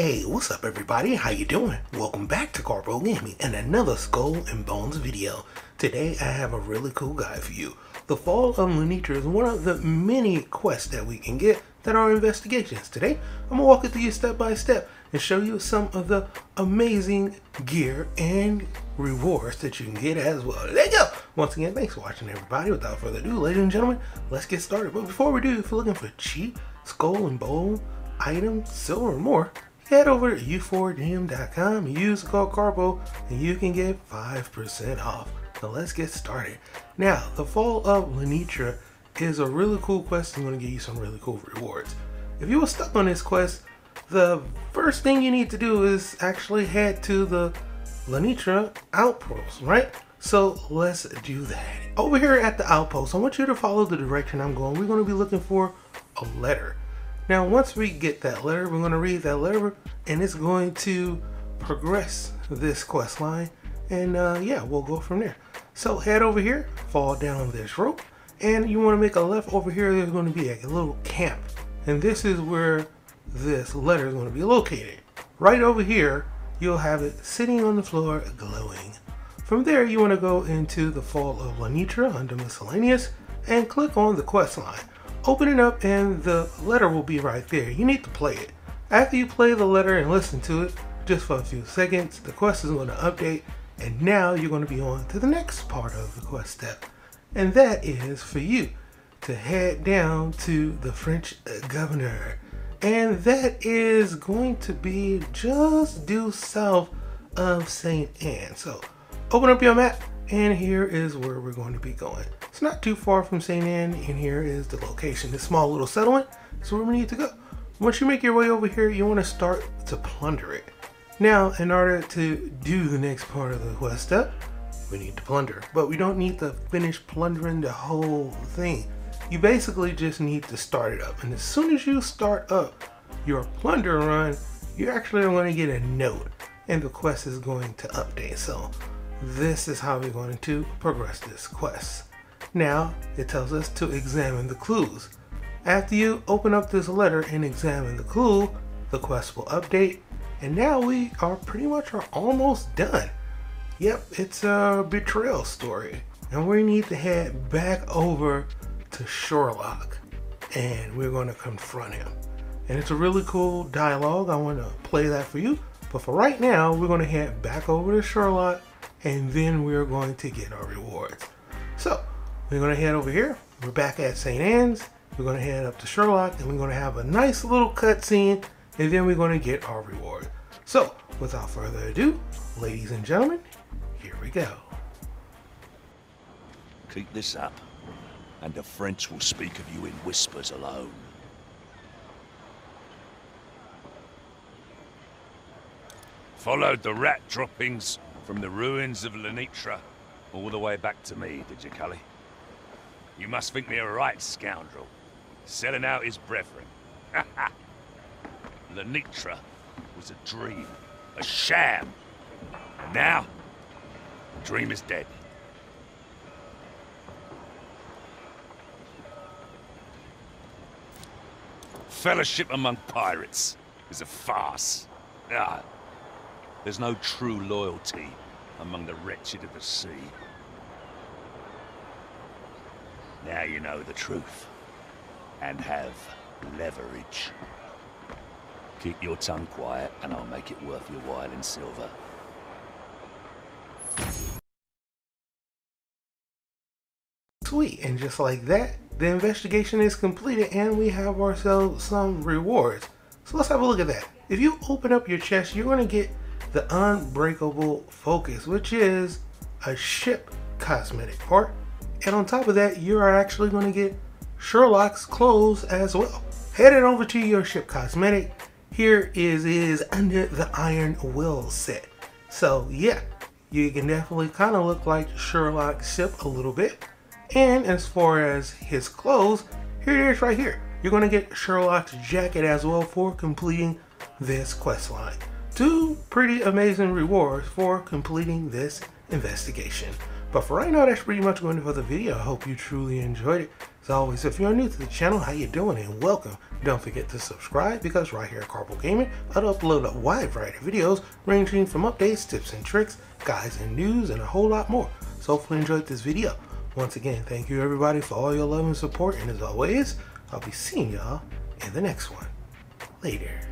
Hey, what's up everybody? How you doing? Welcome back to Karpo Gaming and another Skull and Bones video. Today I have a really cool guide for you. The Fall of Lanitra is one of the many quests that we can get that are investigations. Today I'm gonna walk you through you step by step and show you some of the amazing gear and rewards that you can get as well. There you go! Once again, thanks for watching everybody. Without further ado, ladies and gentlemen, let's get started. But before we do, if you're looking for cheap Skull and Bone items, silver or more, head over to u4gm.com, use the code Karpo, and you can get 5% off. Now let's get started. Now, the Fall of Lanitra is a really cool quest. I'm gonna give you some really cool rewards. If you were stuck on this quest, the first thing you need to do is actually head to the Lanitra outpost, right? So let's do that. Over here at the outpost, I want you to follow the direction I'm going. We're gonna be looking for a letter. Now, once we get that letter, we're going to read that letter, and it's going to progress this quest line, and yeah, we'll go from there. So head over here, fall down this rope, and you want to make a left over here. There's going to be a little camp, and this is where this letter is going to be located. Right over here, you'll have it sitting on the floor, glowing. From there, you want to go into the Fall of Lanitra under Miscellaneous, and click on the quest line. Open it up and the letter will be right there. You need to play it. After you play the letter and listen to it just for a few seconds, the quest is going to update, and now you're going to be on to the next part of the quest step. And that is for you to head down to the French governor. And that is going to be just due south of Saint Anne. So open up your map, and here is where we're going to be going. It's not too far from Saint Anne, and here is the location. This small little settlement is where we need to go. Once you make your way over here, you want to start to plunder it. Now, in order to do the next part of the quest step, we need to plunder. But we don't need to finish plundering the whole thing. You basically just need to start it up. And as soon as you start up your plunder run, you're actually going to get a note, and the quest is going to update. So this is how we're going to progress this quest. Now it tells us to examine the clues. After you open up this letter and examine the clue, the quest will update, and now we are pretty much almost done. Yep, it's a betrayal story, and we need to head back over to Scurlock, and we're going to confront him. And it's a really cool dialogue. I want to play that for you, but for right now we're going to head back over to Scurlock, and then we're going to get our rewards. So we're going to head over here. We're back at St. Anne's. We're going to head up to Scurlock, and we're going to have a nice little cutscene, and then we're going to get our reward. So without further ado, ladies and gentlemen, here we go. Keep this up, and the French will speak of you in whispers alone. Followed the rat droppings from the ruins of Lanitra all the way back to me, did you, Cully? You must think me a right scoundrel, selling out his brethren. Lanitra was a dream, a sham. And now, the dream is dead. Fellowship among pirates is a farce. Ah, there's no true loyalty among the wretched of the sea. Now you know the truth, and have leverage. Keep your tongue quiet, and I'll make it worth your while in silver. Sweet, and just like that, the investigation is completed, and we have ourselves some rewards. So let's have a look at that. If you open up your chest, you're going to get the Unbreakable Focus, which is a ship cosmetic part. And on top of that, you are actually going to get Scurlock's clothes as well. Headed over to your ship cosmetic, here is under the Iron Will set. So yeah, you can definitely kind of look like Scurlock's ship a little bit. And as far as his clothes, here it is right here. You're going to get Scurlock's jacket as well for completing this quest line. Two pretty amazing rewards for completing this investigation. But for right now, that's pretty much going to be the video. I hope you truly enjoyed it. As always, if you're new to the channel, how you doing and welcome. Don't forget to subscribe, because right here at Karpo Gaming, I upload a wide variety of videos ranging from updates, tips and tricks, guides and news, and a whole lot more. So hopefully you enjoyed this video. Once again, thank you everybody for all your love and support, and as always, I'll be seeing y'all in the next one. Later.